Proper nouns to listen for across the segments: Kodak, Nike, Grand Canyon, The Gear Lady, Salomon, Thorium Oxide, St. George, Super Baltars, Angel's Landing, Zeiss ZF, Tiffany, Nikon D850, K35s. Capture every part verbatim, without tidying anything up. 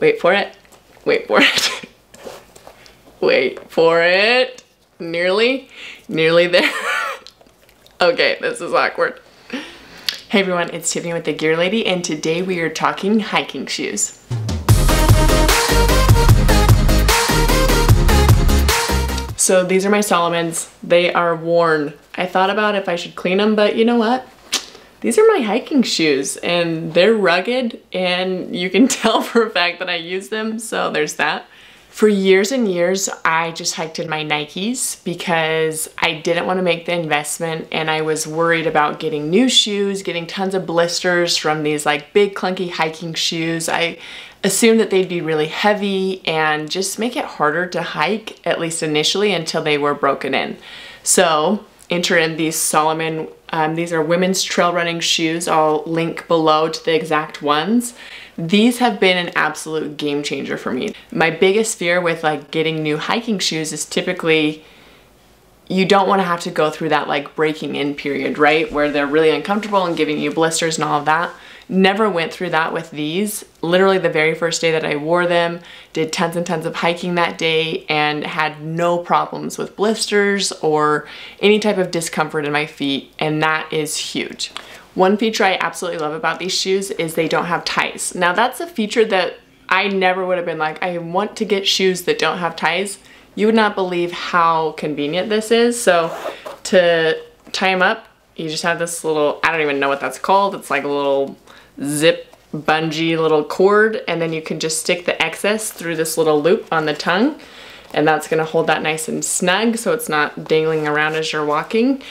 Wait for it. Wait for it. Wait for it. Nearly. Nearly there. Okay, this is awkward. Hey everyone, it's Tiffany with The Gear Lady, and today we are talking hiking shoes. So these are my Salomons. They are worn. I thought about if I should clean them, but you know what? These are my hiking shoes and they're rugged, and you can tell for a fact that I use them, so there's that. For years and years, I just hiked in my Nikes because I didn't want to make the investment, and I was worried about getting new shoes, getting tons of blisters from these like big clunky hiking shoes. I assumed that they'd be really heavy and just make it harder to hike, at least initially, until they were broken in. So enter in these Salomon, um, these are women's trail running shoes. I'll link below to the exact ones. These have been an absolute game changer for me. My biggest fear with like getting new hiking shoes is typically you don't want to have to go through that like breaking in period, right? Where they're really uncomfortable and giving you blisters and all of that. Never went through that with these. Literally the very first day that I wore them, did tons and tons of hiking that day and had no problems with blisters or any type of discomfort in my feet, and that is huge. One feature I absolutely love about these shoes is they don't have ties. Now that's a feature that I never would have been like, I want to get shoes that don't have ties. You would not believe how convenient this is. So to tie them up, you just have this little, I don't even know what that's called. It's like a little zip bungee little cord, and then you can just stick the excess through this little loop on the tongue, and that's gonna hold that nice and snug so it's not dangling around as you're walking.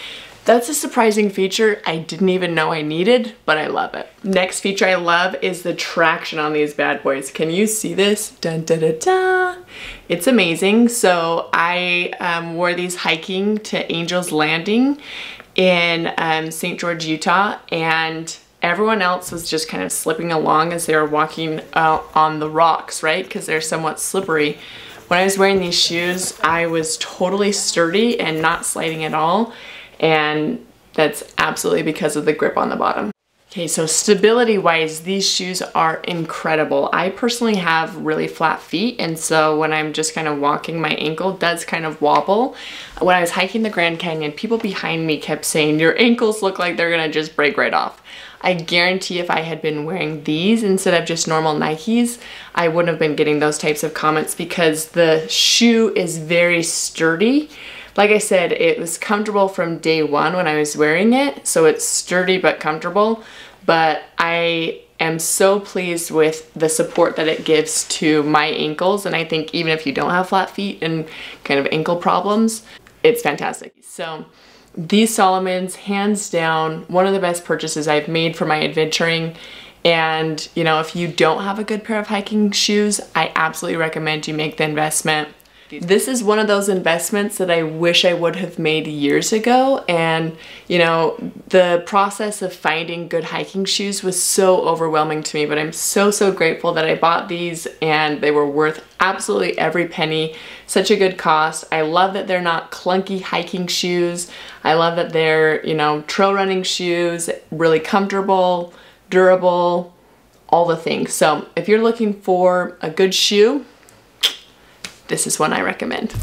That's a surprising feature I didn't even know I needed, but I love it. Next feature I love is the traction on these bad boys. Can you see this? Dun, da, da, da. It's amazing. So I um, wore these hiking to Angel's Landing in um, Saint George, Utah, and everyone else was just kind of slipping along as they were walking uh, on the rocks, right? Because they're somewhat slippery. When I was wearing these shoes, I was totally sturdy and not sliding at all. And that's absolutely because of the grip on the bottom. Okay, so stability-wise, these shoes are incredible. I personally have really flat feet, and so when I'm just kind of walking, my ankle does kind of wobble. When I was hiking the Grand Canyon, people behind me kept saying, your ankles look like they're gonna just break right off. I guarantee if I had been wearing these instead of just normal Nikes, I wouldn't have been getting those types of comments because the shoe is very sturdy. Like I said, it was comfortable from day one when I was wearing it, so it's sturdy but comfortable, but I am so pleased with the support that it gives to my ankles, and I think even if you don't have flat feet and kind of ankle problems, it's fantastic. So these Salomons, hands down, one of the best purchases I've made for my adventuring. And you know, if you don't have a good pair of hiking shoes, I absolutely recommend you make the investment. This is one of those investments that I wish I would have made years ago, and you know, the process of finding good hiking shoes was so overwhelming to me, but I'm so so grateful that I bought these, and they were worth absolutely every penny. Such a good cost. I love that they're not clunky hiking shoes. I love that they're, you know, trail running shoes, really comfortable, durable, all the things. So if you're looking for a good shoe, this is one I recommend.